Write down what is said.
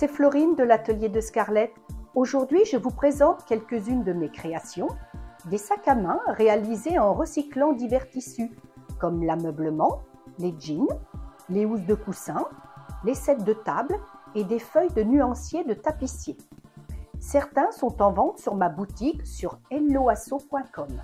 c'est Florine de l'atelier de Scarlett. Aujourd'hui, je vous présente quelques-unes de mes créations, des sacs à main réalisés en recyclant divers tissus, comme l'ameublement, les jeans, les housses de coussin, les sets de table et des feuilles de nuancier de tapissier. Certains sont en vente sur ma boutique sur helloasso.com.